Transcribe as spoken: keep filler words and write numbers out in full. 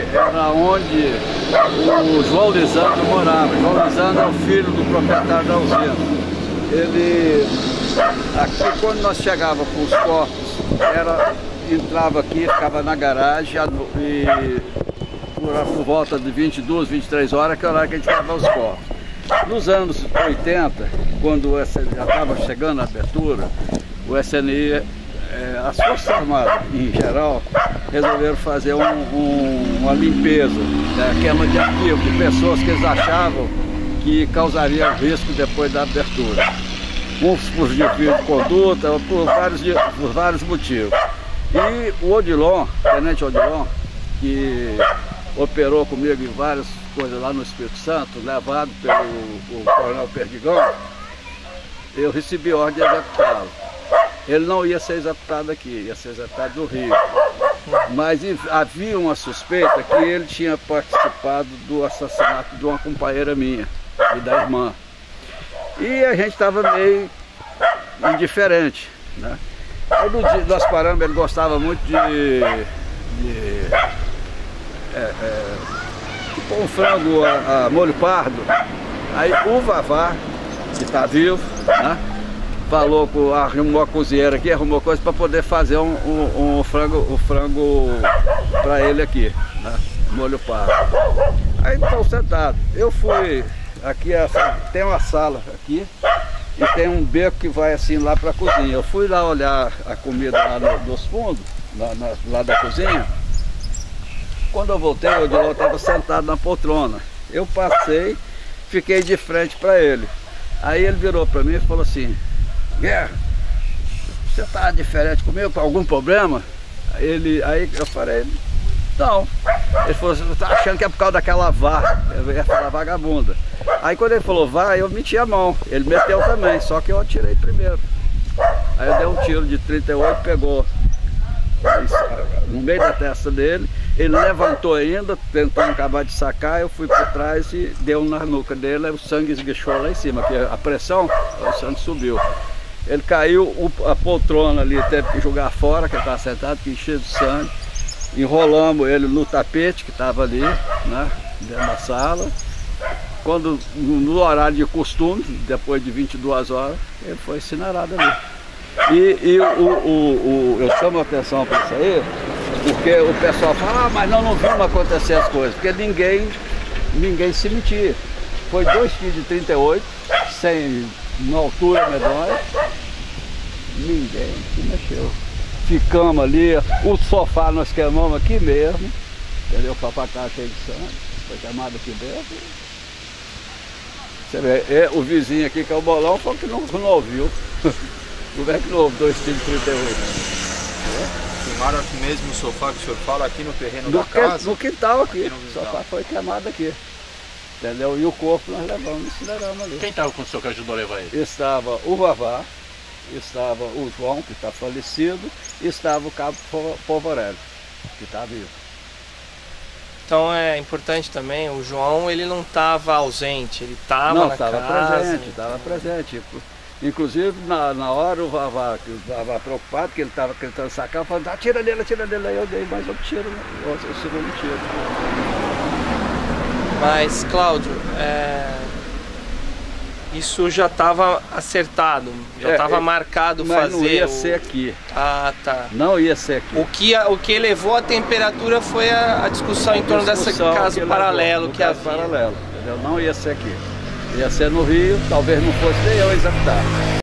aqui era onde o João Lisandro morava. O João Lisandro é o filho do proprietário da usina. Ele, aqui quando nós chegávamos com os corpos, era, entrava aqui, ficava na garagem e por, por volta de vinte e duas, vinte e três horas, que é o horário que a gente lavava os corpos. Nos anos oitenta, quando já estava chegando a abertura, o S N I, é, as Forças Armadas em geral, resolveram fazer um, um, uma limpeza, né, queima de arquivo de pessoas que eles achavam que causaria risco depois da abertura. Uns por desvio de conduta, por vários, por vários motivos. E o Odilon, Tenente Odilon, que operou comigo em várias coisas lá no Espírito Santo, levado pelo o coronel Perdigão, eu recebi ordem de executá-lo. Ele não ia ser executado aqui, ia ser executado no Rio. Mas havia uma suspeita que ele tinha participado do assassinato de uma companheira minha e da irmã. E a gente estava meio indiferente, né? Dia, nós paramos, ele gostava muito de... de é, é, tipo um frango a, a molho pardo. Aí o Vavá, que está vivo, né, falou com, arrumou a cozinheira aqui, arrumou coisa para poder fazer um, um, um frango, um frango para ele aqui, né, molho pardo. Aí estão sentados. Eu fui aqui, essa, tem uma sala aqui e tem um beco que vai assim lá para a cozinha. Eu fui lá olhar a comida lá no, nos fundos, lá, na, lá da cozinha. Quando eu voltei, o Odilon estava sentado na poltrona. Eu passei, fiquei de frente para ele. Aí ele virou para mim e falou assim: Guerra, você está diferente comigo, com algum problema? Ele, aí eu falei, não. Ele falou, você está achando que é por causa daquela vá, eu ia falar vagabunda. Aí quando ele falou vá, eu meti a mão. Ele meteu também, só que eu atirei primeiro. Aí eu dei um tiro de trinta e oito, pegou no meio da testa dele. Ele levantou ainda, tentando acabar de sacar, eu fui por trás e deu na nuca dele, o sangue esguichou lá em cima, porque a pressão, o sangue subiu. Ele caiu, a poltrona ali teve que jogar fora, que ele estava sentado, que encheu de sangue. Enrolamos ele no tapete que estava ali, né, dentro da sala. Quando, no horário de costume, depois de vinte e duas horas, ele foi incinerado ali. E, e o, o, o, eu chamo a atenção para isso aí, porque o pessoal fala, ah, mas nós não vimos acontecer as coisas, porque ninguém, ninguém se metia. Foi dois tiros de trinta e oito, sem uma altura medonha, ninguém se mexeu. Ficamos ali, o sofá nós queimamos aqui mesmo, entendeu? Com a caixa cheia de sangue, foi queimado aqui dentro. Você vê, é, o vizinho aqui que é o Bolão falou que não, não ouviu. Como é que não houve dois tiros de trinta e oito? Queimaram aqui mesmo o sofá que o senhor fala, aqui no terreno do da casa? No quintal aqui, aqui no quintal. O sofá foi queimado aqui, entendeu? E o corpo nós levamos, incineramos ali. Quem estava com o senhor que ajudou a levar ele? Estava o Vavá, estava o João, que está falecido, e estava o Cabo Povorelli, que está vivo. Então é importante também, o João, ele não estava ausente, ele estava na casa. Não, estava presente, estava presente. Inclusive, na, na hora o Vavá estava preocupado, que ele estava tentando sacar, eu falei, atira nele, atira nele, aí eu dei mais um tiro, né? Eu segui um tiro. Mas, Cláudio, é... isso já estava acertado, já estava é, marcado mas fazer... Mas não ia o... ser aqui. Ah, tá. Não ia ser aqui. O que, o que elevou a temperatura foi a, a discussão a em torno desse caso que paralelo que caso havia. Paralelo, entendeu? Não ia ser aqui. Ia ser no Rio, talvez não fosse nem eu executar.